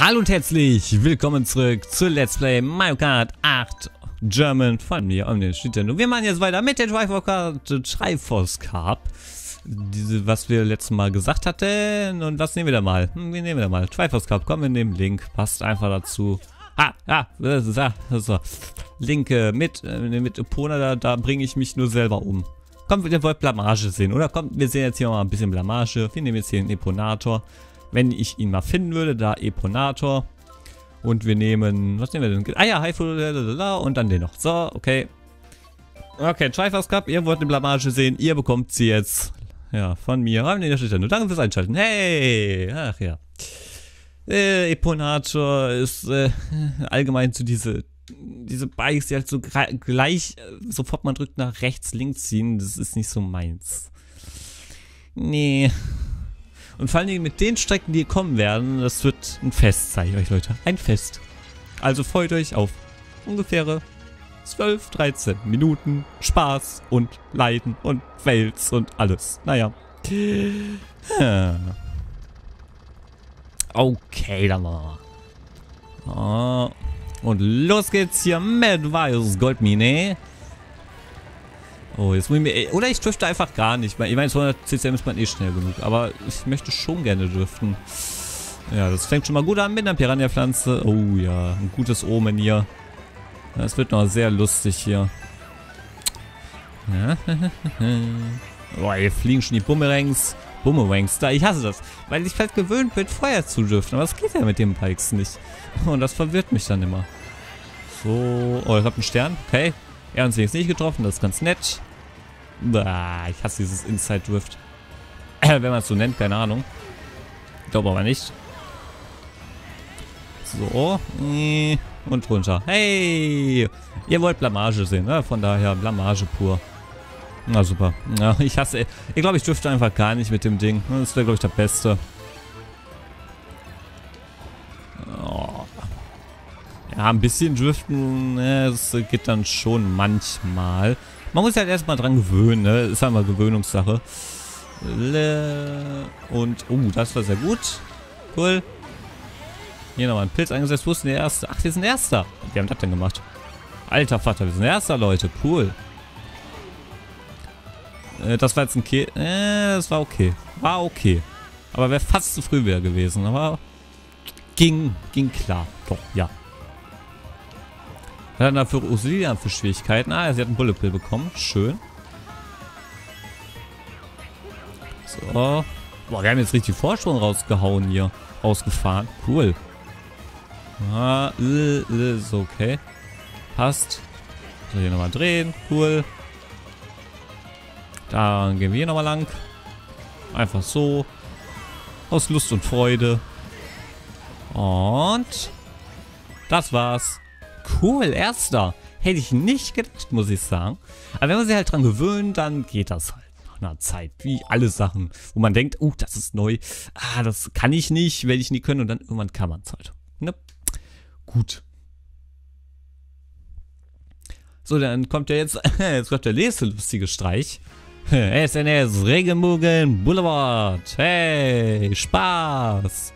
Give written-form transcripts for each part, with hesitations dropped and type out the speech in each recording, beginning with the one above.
Hallo und herzlich willkommen zurück zu Let's Play Mario Kart 8 German von mir, Omnis Nintendo. Wir machen jetzt weiter mit der Triforce-Cup, was wir letztes Mal gesagt hatten. Und was nehmen wir da mal? Wir nehmen da mal Triforce-Cup. Komm, wir nehmen Link, passt einfach dazu. Linke mit Eponator, da bringe ich mich nur selber um. Kommt, ihr wollt Blamage sehen, oder? Kommt, wir sehen jetzt hier mal ein bisschen Blamage. Wir nehmen jetzt hier einen Eponator. Wenn ich ihn mal finden würde, da Eponator. Und wir nehmen, was nehmen wir denn? Ah ja, Hi-Food und dann den noch. So, okay. Okay, Triforce Cup, ihr wollt eine Blamage sehen, ihr bekommt sie jetzt. Ja, von mir. Nur danke fürs Einschalten. Hey! Ach ja. Eponator ist allgemein zu diese Bikes, die halt so gleich, sofort man drückt nach rechts, links ziehen, das ist nicht so meins. Nee. Und vor allen Dingen mit den Strecken, die kommen werden, das wird ein Fest, sage ich euch, Leute. Ein Fest. Also freut euch auf ungefähr 12, 13 Minuten Spaß und Leiden und Wels und alles. Naja. Okay, dann machen wir mal. Und los geht's hier mit Wario's Goldmine. Oh, jetzt muss ich mir... Oder ich drifte einfach gar nicht. Ich meine, 200 CCM ist man eh schnell genug. Aber ich möchte schon gerne driften. Ja, das fängt schon mal gut an mit einer Piranha-Pflanze. Oh ja, ein gutes Omen hier. Das wird noch sehr lustig hier. Boah, hier fliegen schon die Bumerangs. Bumerangs, da, ich hasse das. Weil ich halt gewöhnt bin, Feuer zu driften. Aber das geht ja mit den Bikes nicht. Und das verwirrt mich dann immer. So, oh, ich hab einen Stern. Okay. Er hat uns wenigstens nicht getroffen, das ist ganz nett. Ich hasse dieses Inside Drift. Wenn man es so nennt, keine Ahnung. Ich glaube aber nicht. So. Und runter. Hey! Ihr wollt Blamage sehen, ne? Von daher Blamage pur. Na super. Ja, ich hasse... Ich glaube, ich dürfte einfach gar nicht mit dem Ding. Das wäre, glaube ich, der Beste. Ja, ein bisschen driften, das geht dann schon manchmal. Man muss halt erstmal dran gewöhnen, ne? Ist halt mal Gewöhnungssache. Und, oh, das war sehr gut. Cool. Hier nochmal ein Pilz eingesetzt. Wo ist denn der Erste? Ach, wir sind Erster. Wir haben das denn gemacht. Alter Vater, wir sind Erster, Leute. Cool. Das war jetzt ein Ke... das war okay. War okay. Aber wäre fast zu früh wieder gewesen. Aber ging klar. Doch, ja. Was hat er für Usilien für Schwierigkeiten? Ah, sie hat einen Bullet Pill bekommen. Schön. So. Boah, wir haben jetzt richtig Vorsprung rausgehauen hier. Rausgefahren. Cool. Ah, ist okay. Passt. So, hier nochmal drehen. Cool. Dann gehen wir hier nochmal lang. Einfach so. Aus Lust und Freude. Und das war's. Cool, Erster. Hätte ich nicht gedacht, muss ich sagen. Aber wenn man sich halt dran gewöhnt, dann geht das halt nach einer Zeit. Wie alle Sachen, wo man denkt, oh, das ist neu. Ah, das kann ich nicht, werde ich nie können. Und dann irgendwann kann man es halt. Ne? Gut. So, dann kommt ja jetzt, jetzt kommt der nächste lustige Streich. SNS, Regenbogen Boulevard. Hey, Spaß.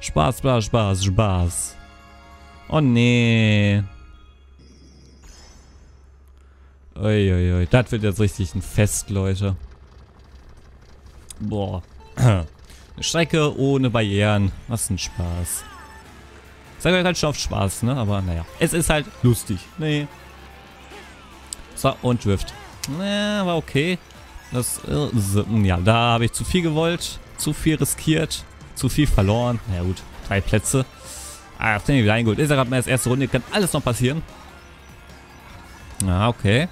Spaß, Spaß, Spaß, Spaß. Oh nee. Uiuiui, das wird jetzt richtig ein Fest, Leute. Boah. Eine Strecke ohne Barrieren. Was ein Spaß. Ich sage euch halt schon auf Spaß, ne? Aber naja. Es ist halt lustig. Nee. So, und Drift. Naja, war okay. Das, ja, da habe ich zu viel gewollt. Zu viel riskiert. Zu viel verloren. Na ja, gut. 3 Plätze. Ah, das finde ich wieder eingeholt. Ist ja gerade mal als erste Runde. Kann alles noch passieren. Ah, okay.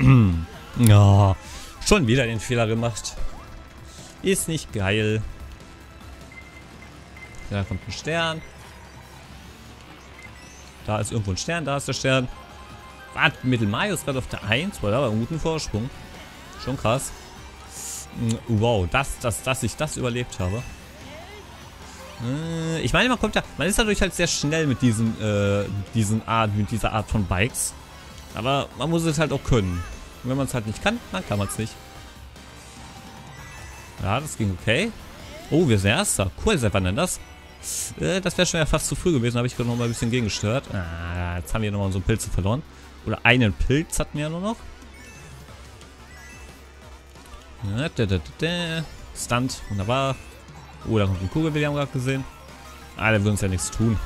Oh, schon wieder den Fehler gemacht. Ist nicht geil. Da kommt ein Stern. Da ist irgendwo ein Stern. Da ist der Stern. Was? Mittelmario ist gerade auf der 1. War da einen guten Vorsprung. Schon krass. Wow, dass ich das überlebt habe. Ich meine, man kommt ja, man ist dadurch halt sehr schnell mit diesen, mit dieser Art von Bikes. Aber man muss es halt auch können. Und wenn man es halt nicht kann, dann kann man es nicht. Ja, das ging okay. Oh, wir sind Erster. Cool, seit wann denn das? Das wäre schon ja fast zu früh gewesen, da habe ich gerade noch mal ein bisschen gegengestört. Ah, jetzt haben wir nochmal unsere Pilze verloren. Oder einen Pilz hatten wir ja nur noch. Stunt, wunderbar. Oh, da kommt ein Kugel, wir haben gerade gesehen. Ah, der würde uns ja nichts tun.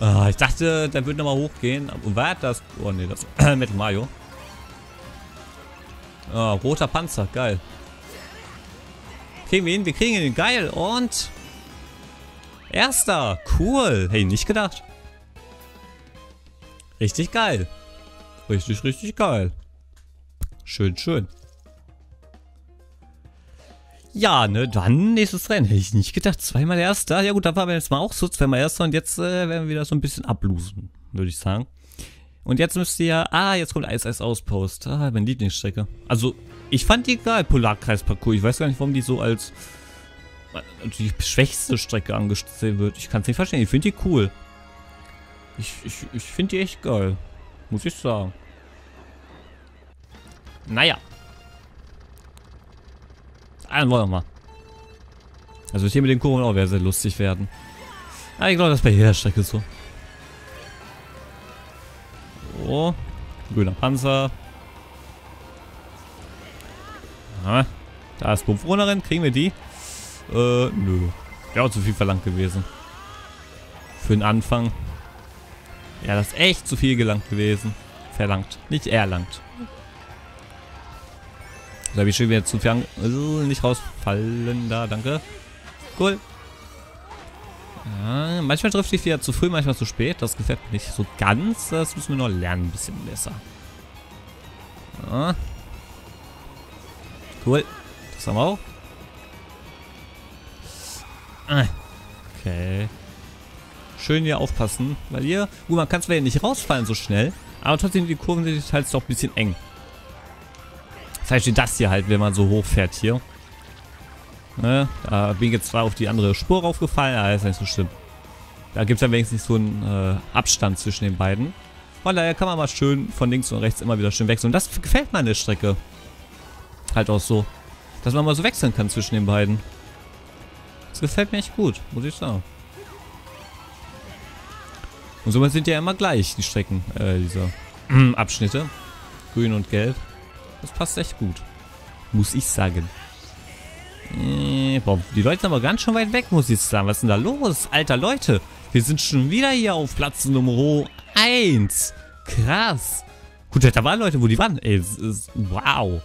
Ah, ich dachte, der würde nochmal hochgehen. War das? Oh ne, das mit Mario. Ah, roter Panzer, geil. Kriegen wir ihn? Wir kriegen ihn, geil. Und erster, cool. Hey, nicht gedacht. Richtig geil. Richtig, richtig geil. Schön, schön. Ja, ne, dann nächstes Rennen. Hätte ich nicht gedacht. Zweimal Erster. Ja gut, da waren wir jetzt mal auch so. Zweimal Erster und jetzt werden wir wieder so ein bisschen ablosen, würde ich sagen. Und jetzt müsst ihr ja... Ah, jetzt kommt Eis-Eis-Auspost. Ah, meine Lieblingsstrecke. Also, ich fand die geil, Polarkreis-Parcours. Ich weiß gar nicht, warum die so als die schwächste Strecke angesehen wird. Ich kann es nicht verstehen. Ich finde die cool. Ich finde die echt geil. Muss ich sagen. Naja. Dann wollen wir mal. Also hier mit den Kurven auch wäre sehr lustig werden. Aber ich glaube, das ist bei jeder Strecke so. So. Grüner Panzer. Aha. Da ist Pumpfronerin. Kriegen wir die? Nö. Wäre auch zu viel verlangt gewesen. Für den Anfang. Ja, das ist echt zu viel gelangt gewesen. Verlangt. Nicht erlangt. Da habe ich schon wieder zu viel nicht rausfallen da, danke. Cool. Ja, manchmal trifft ich wieder zu früh, manchmal zu spät. Das gefällt mir nicht so ganz. Das müssen wir noch lernen, ein bisschen besser. Ja. Cool. Das haben wir auch. Okay. Schön hier aufpassen, weil hier... Gut, man kann zwar hier nicht rausfallen so schnell, aber trotzdem die Kurven sind halt doch ein bisschen eng. Das heißt, das hier halt, wenn man so hoch fährt hier. Ne? Da bin ich jetzt zwar auf die andere Spur raufgefallen, aber das ist nicht so schlimm. Da gibt es ja wenigstens nicht so einen Abstand zwischen den beiden. Von daher kann man mal schön von links und rechts immer wieder schön wechseln. Und das gefällt mir an der Strecke. Halt auch so. Dass man mal so wechseln kann zwischen den beiden. Das gefällt mir echt gut, muss ich sagen. Und somit sind ja immer gleich die Strecken, dieser Abschnitte. Grün und Gelb. Das passt echt gut. Muss ich sagen. Boah, die Leute sind aber ganz schön weit weg, muss ich sagen. Was ist denn da los? Alter Leute, wir sind schon wieder hier auf Platz Nummer 1. Krass. Gut, da waren Leute, wo die waren. Ey, wow.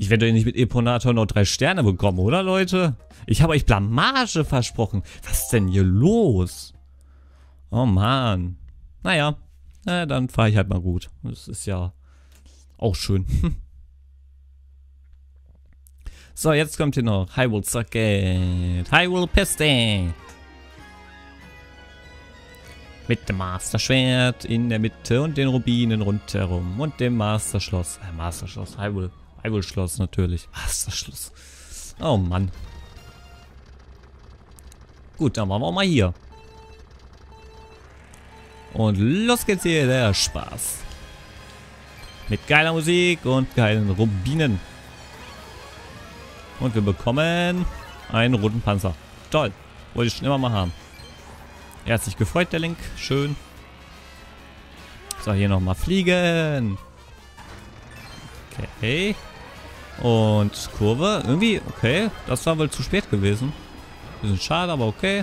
Ich werde doch nicht mit Eponator noch 3 Sterne bekommen, oder Leute? Ich habe euch Blamage versprochen. Was ist denn hier los? Oh Mann. Naja, na, dann fahre ich halt mal gut. Das ist ja... auch schön. So, jetzt kommt hier noch Hyrule Circuit. Hyrule Piste. Mit dem Master Schwert in der Mitte und den Rubinen rundherum. Und dem Master Schloss. Master Schloss. Hyrule Schloss natürlich. Master Schloss. Oh Mann. Gut, dann waren wir auch mal hier. Und los geht's hier, der Spaß. Mit geiler Musik und geilen Rubinen. Und wir bekommen einen roten Panzer. Toll. Wollte ich schon immer mal haben. Er hat sich gefreut, der Link. Schön. So, hier nochmal fliegen. Okay. Und Kurve. Irgendwie, okay. Das war wohl zu spät gewesen. Bisschen schade, aber okay.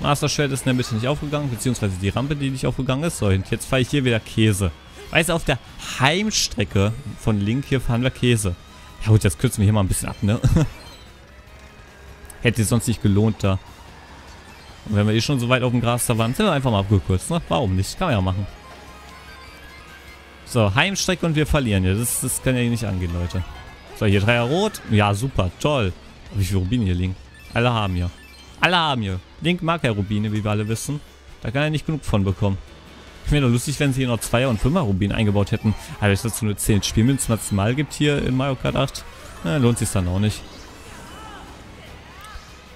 Master Schwert ist in der Mitte nicht aufgegangen. Beziehungsweise die Rampe, die nicht aufgegangen ist. So, und jetzt fahre ich hier wieder Käse. Weißt du, auf der Heimstrecke von Link hier fahren wir Käse. Ja gut, jetzt kürzen wir hier mal ein bisschen ab, ne? Hätte es sonst nicht gelohnt da. Und wenn wir eh schon so weit auf dem Gras da waren, sind wir einfach mal abgekürzt, ne? Warum nicht? Kann man ja machen. So, Heimstrecke und wir verlieren hier. Das kann ja nicht angehen, Leute. So, hier 3er rot. Ja, super, toll. Wie viele Rubine hier liegen? Alle haben hier. Alle haben hier. Link mag ja Rubine, wie wir alle wissen. Da kann er nicht genug von bekommen. Wäre doch lustig, wenn sie hier noch 2er und 5er Rubin eingebaut hätten. Aber dass es dazu nur 10 Spielmünzen maximal gibt hier in Mario Kart 8, na, lohnt sich dann auch nicht.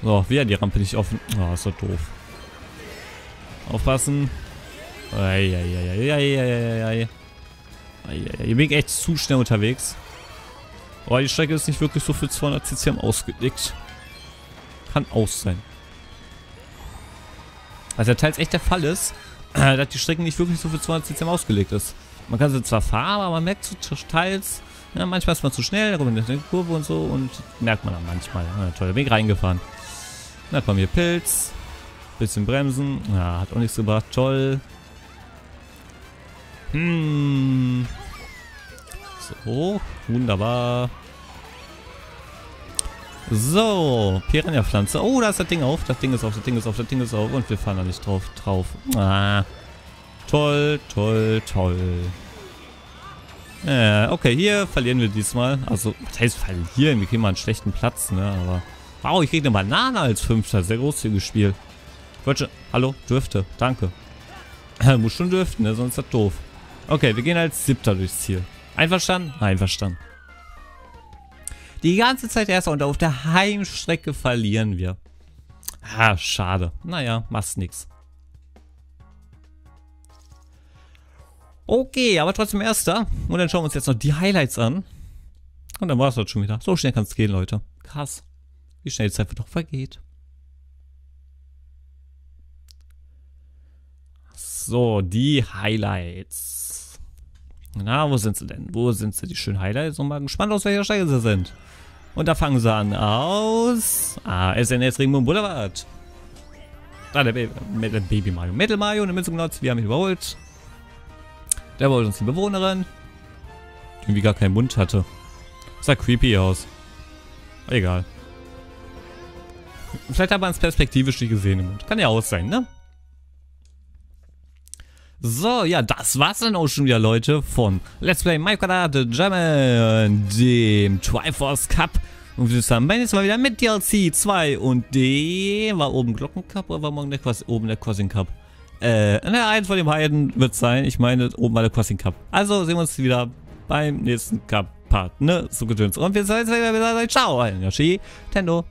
So, wieder die Rampe nicht offen. Oh, ist doch doof. Aufpassen. Eieieiei. Hier bin ich echt zu schnell unterwegs. Oh, die Strecke ist nicht wirklich so für 200 CCM ausgelegt. Kann aus sein. Also teils echt der Fall ist, dass die Strecken nicht wirklich so für 200 cm ausgelegt ist. Man kann sie zwar fahren, aber man merkt so teils, ja, manchmal ist man zu schnell, da kommt man in die Kurve und so und merkt man dann manchmal. Na toll, da bin ich reingefahren. Na komm, hier Pilz. Bisschen bremsen. Ja, hat auch nichts gebracht. Toll. Hm. So, wunderbar. So, Piranha-Pflanze. Oh, da ist das Ding auf. Das Ding ist auf, das Ding ist auf, das Ding ist auf. Und wir fahren da nicht drauf. Ah. Toll, toll, toll. Okay, hier verlieren wir diesmal. Also, was heißt verlieren? Wir kriegen mal einen schlechten Platz, ne? Aber. Wow, ich krieg eine Banane als Fünfter. Sehr großzügiges Spiel. Ich wollte schon. Hallo, dürfte. Danke. Muss schon dürften, ne? Sonst ist das doof. Okay, wir gehen als Siebter durchs Ziel. Einverstanden? Einverstanden. Die ganze Zeit erst und auf der Heimstrecke verlieren wir. Ah, schade. Naja, machst nix. Okay, aber trotzdem Erster. Und dann schauen wir uns jetzt noch die Highlights an. Und dann war es das schon wieder. So schnell kann es gehen, Leute. Krass. Wie schnell die Zeit doch vergeht. So, die Highlights. Na, wo sind sie denn? Wo sind sie, die schönen Highlights? Und mal gespannt, aus welcher Strecke sie sind. Und da fangen sie an aus... Ah, SNS Regenbogen Boulevard. Da, der Baby Mario. Metal Mario, eine Münze genutzt. Wir haben ihn überholt. Der wollte uns die Bewohnerin. Die irgendwie gar keinen Mund hatte. Sah creepy aus. Egal. Vielleicht hat man es perspektivisch nicht gesehen im Mund. Kann ja aus sein, ne? So, ja, das war's dann auch schon wieder, Leute, von Let's Play Mario Kart 8 German, dem Triforce-Cup. Und wir sind beim nächsten Mal wieder mit DLC 2 und dem... War oben Glockencup oder war morgen der oben der Crossing Cup? Eins von den beiden wird sein. Ich meine, oben war der Crossing Cup. Also sehen wir uns wieder beim nächsten Cup-Part, ne? So gedöns. Und wir sehen uns wieder. Ciao, euer Yoshi, Tendo.